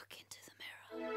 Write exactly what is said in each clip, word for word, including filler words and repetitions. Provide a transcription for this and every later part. Look into the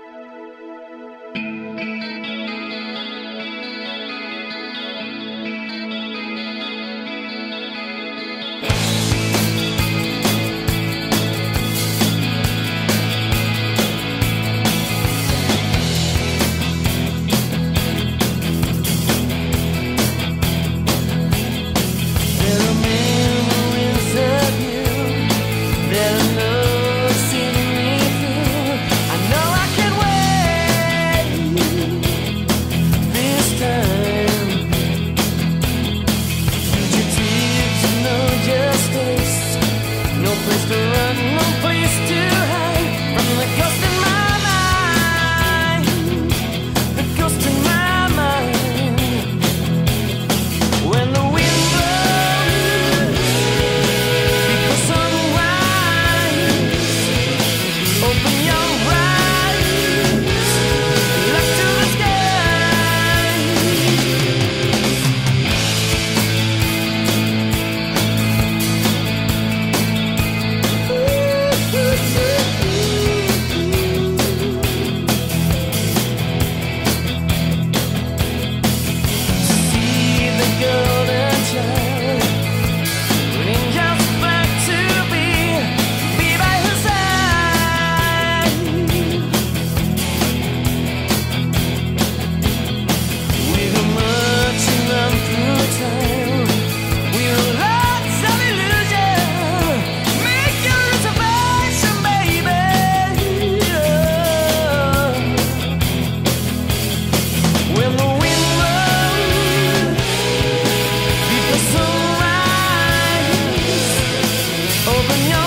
open your